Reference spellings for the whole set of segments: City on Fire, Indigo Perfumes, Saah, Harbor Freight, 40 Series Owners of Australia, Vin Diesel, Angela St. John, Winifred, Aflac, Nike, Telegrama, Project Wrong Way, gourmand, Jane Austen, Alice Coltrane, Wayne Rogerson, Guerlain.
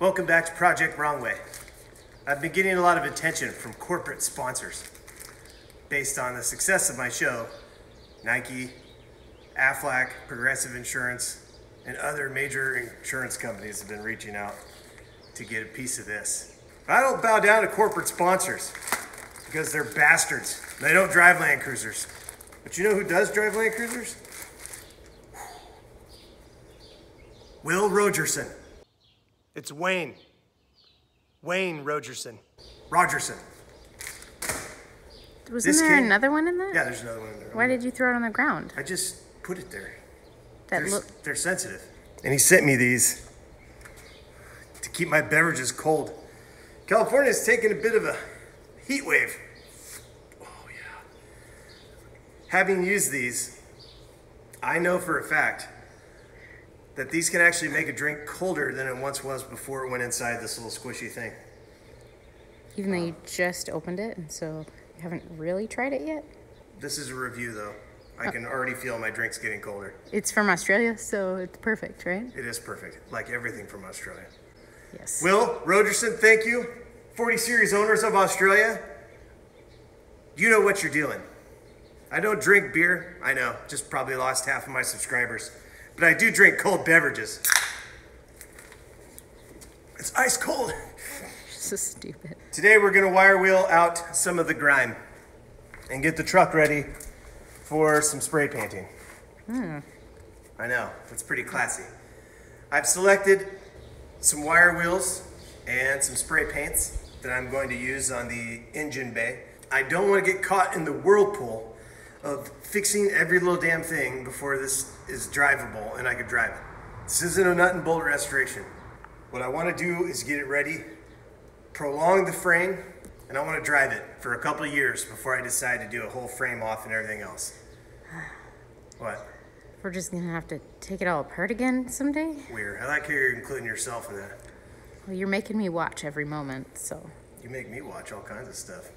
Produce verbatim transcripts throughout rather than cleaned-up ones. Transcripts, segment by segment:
Welcome back to Project Wrong Way. I've been getting a lot of attention from corporate sponsors based on the success of my show. Nike, Aflac, Progressive Insurance, and other major insurance companies have been reaching out to get a piece of this. But I don't bow down to corporate sponsors because they're bastards. They don't drive Landcruisers. But you know who does drive Landcruisers? Will Rogerson. It's Wayne. Wayne Rogerson. Rogerson. Wasn't this there kid, another one in that? Yeah, there's another one in there. Why did you throw it on the ground? I just put it there. That they're, they're sensitive. And he sent me these to keep my beverages cold. California's taking a bit of a heat wave. Oh, yeah. Having used these, I know for a fact that these can actually make a drink colder than it once was before it went inside this little squishy thing. Even though you just opened it, and so you haven't really tried it yet? This is a review, though. I oh. can already feel my drink's getting colder. It's from Australia, so it's perfect, right? It is perfect, like everything from Australia. Yes. Will Rogerson, thank you. forty Series Owners of Australia, you know what you're dealing. I don't drink beer. I know, just probably lost half of my subscribers. But I do drink cold beverages. It's ice cold. So stupid. Today we're gonna wire wheel out some of the grime and get the truck ready for some spray painting. Mm. I know, it's pretty classy. I've selected some wire wheels and some spray paints that I'm going to use on the engine bay. I don't wanna get caught in the whirlpool of fixing every little damn thing before this is drivable and I could drive it. This isn't a nut and bolt restoration. What I want to do is get it ready, prolong the frame, and I want to drive it for a couple of years before I decide to do a whole frame off and everything else. What? We're just gonna have to take it all apart again someday? Weird. I like how you're including yourself in that. Well, you're making me watch every moment, so. You make me watch all kinds of stuff.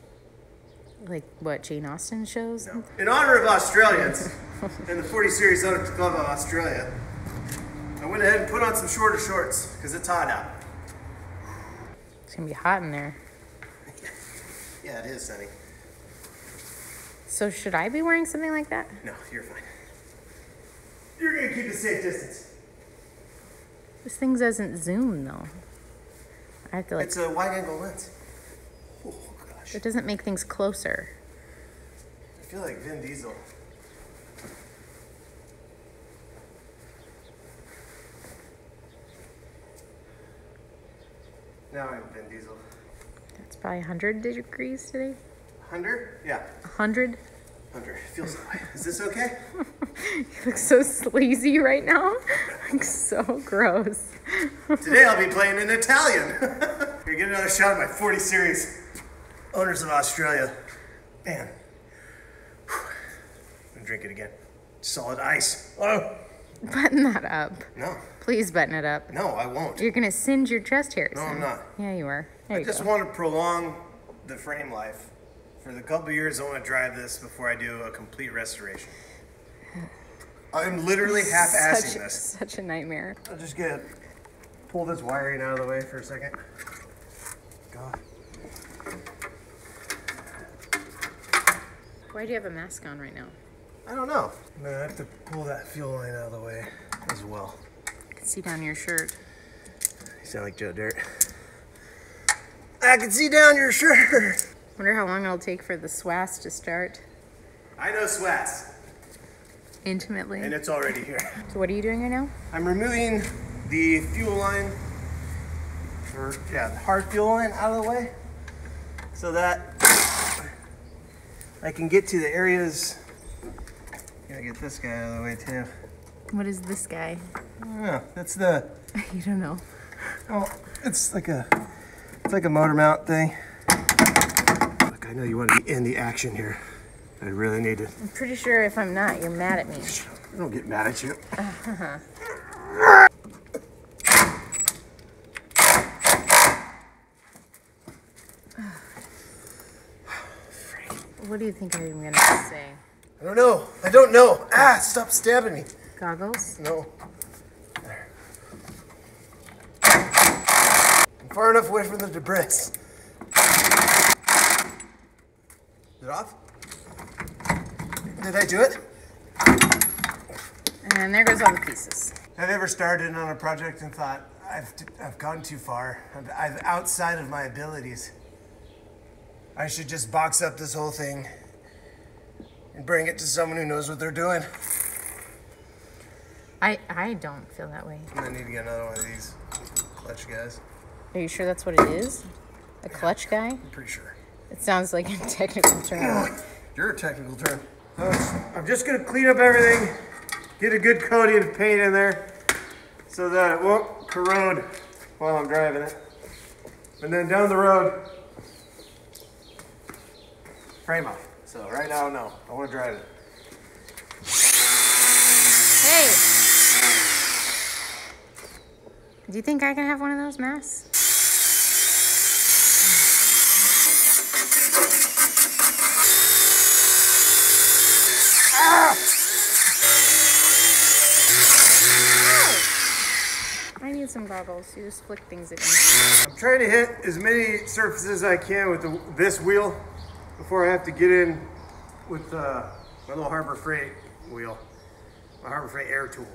Like what, Jane Austen shows? No. In honor of Australians and the forty Series Owners Club of Australia, I went ahead and put on some shorter shorts because it's hot out. It's gonna be hot in there. Yeah, it is, Sunny. So should I be wearing something like that? No, you're fine. You're gonna keep a safe distance. This thing doesn't zoom though. I have to like. It's a wide-angle lens. It doesn't make things closer. I feel like Vin Diesel. Now I'm Vin Diesel. That's probably one hundred degrees today. one hundred? Yeah. one hundred? one hundred. Feels that way. Is this okay? You look so sleazy right now. Like so gross. Today I'll be playing in Italian. Here, get another shot of my forty Series Owners of Australia. Man. Whew. I'm gonna drink it again. Solid ice. Oh. Button that up. No. Please button it up. No, I won't. You're gonna singe your chest hairs. No, I'm not. Yeah, you are. There I you just go. want to prolong the frame life. For the couple years, I want to drive this before I do a complete restoration. I'm literally half-assing this. Such a nightmare. I'll just get pull this wiring out of the way for a second. God. Why do you have a mask on right now? I don't know. I'm gonna have to pull that fuel line out of the way as well. I can see down your shirt. You sound like Joe Dirt. I can see down your shirt. Wonder how long it'll take for the swass to start. I know swass. Intimately. And it's already here. So what are you doing right now? I'm removing the fuel line, for, yeah, the hard fuel line out of the way so that I can get to the areas. Gotta get this guy out of the way too. What is this guy? I don't know. That's the. You don't know. Oh, it's like a, it's like a motor mount thing. Look, I know you want to be in the action here. I really need to. I'm pretty sure if I'm not, you're mad at me. I don't get mad at you. Uh-huh. What do you think I'm going to say? I don't know. I don't know. Ah, stop stabbing me. Goggles? No. There. far enough away from the debris. Is it off? Did I do it? And there goes all the pieces. Have you ever started on a project and thought, I've, I've gone too far. I've, I've outside of my abilities. I should just box up this whole thing and bring it to someone who knows what they're doing. I, I don't feel that way. I need to get another one of these clutch guys. Are you sure that's what it is? A clutch guy? I'm pretty sure. It sounds like a technical term. You're a technical term. I'm just going to clean up everything, get a good coating of paint in there so that it won't corrode while I'm driving it. And then down the road, frame off. So right now, no. I want to drive it. Hey! Do you think I can have one of those masks? Ah! I need some goggles. You just flick things at me. I'm trying to hit as many surfaces as I can with the, this wheel before I have to get in with uh, my little Harbor Freight wheel, my Harbor Freight air tool.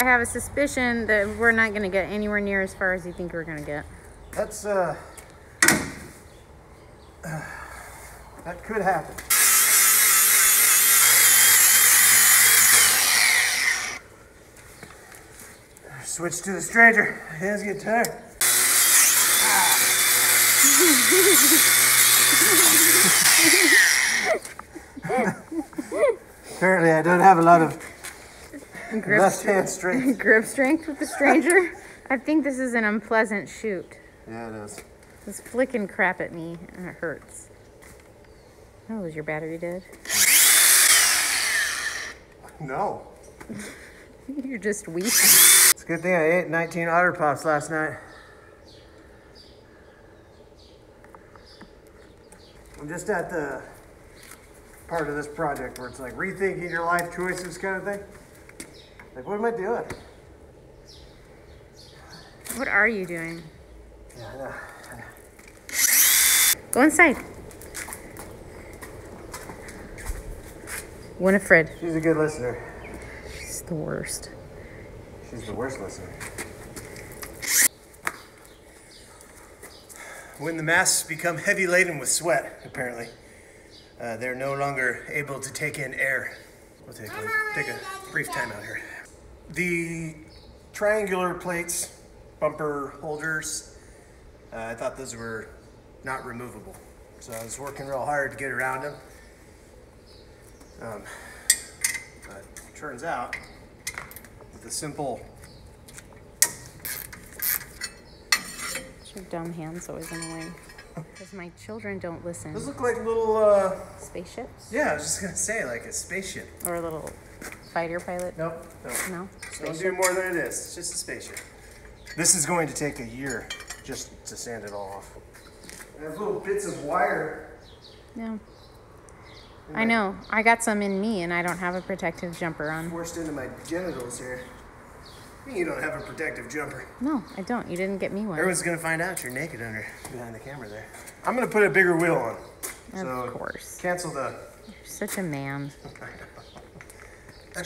I have a suspicion that we're not going to get anywhere near as far as you think we're going to get. That's, uh, uh, that could happen. Switch to the stranger. My hands get tired. Ah. Apparently I don't have a lot of grip left hand strength. Grip strength with the stranger. I think this is an unpleasant shoot. Yeah, it is. It's flicking crap at me and it hurts. Oh, is your battery dead? No. You're just weak. It's a good thing I ate nineteen Otter Pops last night. I'm just at the part of this project where it's like rethinking your life choices kind of thing. Like, what am I doing? What are you doing? Yeah, I know. I know. Go inside. Winifred. She's a good listener. She's the worst. She's the worst listener. When the masks become heavy laden with sweat, apparently, uh, they're no longer able to take in air. We'll take a, take a brief time out here. The triangular plates, bumper holders, uh, I thought those were not removable. So I was working real hard to get around them. Um, but it turns out with a simple... Your dumb hand's always in the way. Because my children don't listen. Those look like little... Uh, spaceships? Yeah, I was just going to say, like a spaceship. Or a little... Fighter pilot? Nope. Nope. No? Don't do more than it is. It's just a spaceship. This is going to take a year just to sand it all off. There's little bits of wire. No. I know. I got some in me and I don't have a protective jumper on. Forced into my genitals here. You don't have a protective jumper. No, I don't. You didn't get me one. Everyone's going to find out you're naked under behind the camera there. I'm going to put a bigger wheel on. Of so course. Cancel the... You're such a man.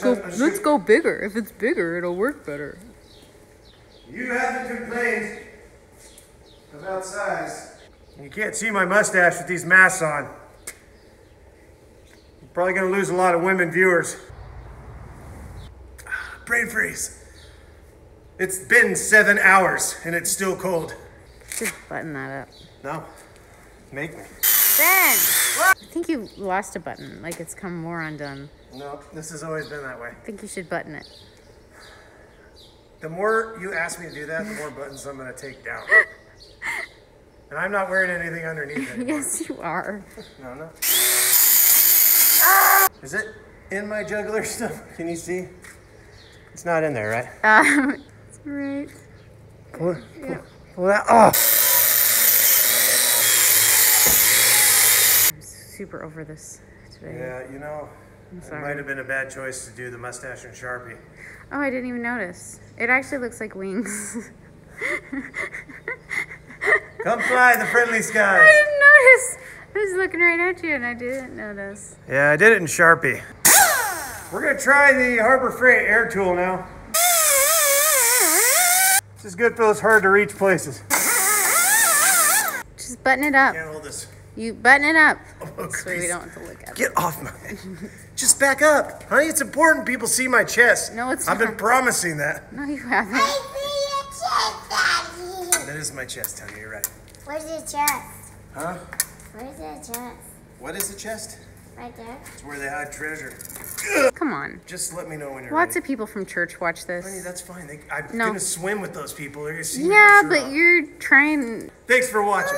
Go, let's go bigger. If it's bigger, it'll work better. You haven't complained about size. You can't see my mustache with these masks on. You're probably going to lose a lot of women viewers. Brain freeze. It's been seven hours and it's still cold. Just button that up. No. Make me. Ben! I think you lost a button. Like it's come more undone. No, this has always been that way. I think you should button it. The more you ask me to do that, the more buttons I'm going to take down. And I'm not wearing anything underneath it. Yes, you are. No, no. Ah! Is it in my jugular stuff? Can you see? It's not in there, right? Um, it's right. Pull, pull, yeah. pull that off. I'm super over this today. Yeah, you know... Sorry. It might have been a bad choice to do the mustache and Sharpie. Oh, I didn't even notice. It actually looks like wings. Come fly the friendly skies. I didn't notice. I was looking right at you and I didn't notice. Yeah, I did it in Sharpie. We're going to try the Harbor Freight air tool now. This is good for those hard to reach places. Just button it up. Can't hold this. You button it up. Oh, so we don't have to look at it. Get off my... Just back up. Honey, it's important people see my chest. No, it's I've not. I've been promising that. No, you haven't. I see your chest, Daddy. That is my chest, honey. You're right. Where's your chest? Huh? Where's your chest? What is the chest? Right there. It's where they hide treasure. Come on. Just let me know when you're Lots ready. Of people from church watch this. Honey, that's fine. They, I'm no. going to swim with those people. They're going to see Yeah, but off. You're trying... Thanks for watching.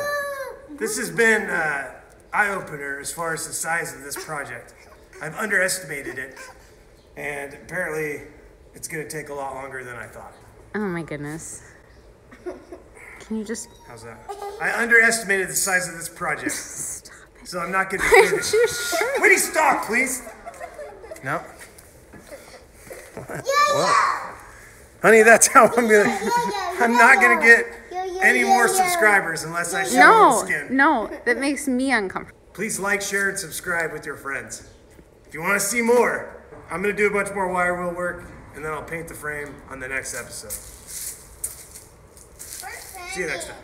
This has been an uh, eye-opener as far as the size of this project. I've underestimated it, and apparently it's going to take a lot longer than I thought. Oh my goodness. Can you just... How's that? I underestimated the size of this project. Stop it. So I'm not going to finish it. Woody, stop, please. No? What? Yeah, yeah. Honey, that's how I'm going to... I'm not going to get... Any more subscribers unless I show no, you the skin. No, no, that makes me uncomfortable. Please like, share, and subscribe with your friends. If you want to see more, I'm going to do a bunch more wire wheel work, and then I'll paint the frame on the next episode. See you next time.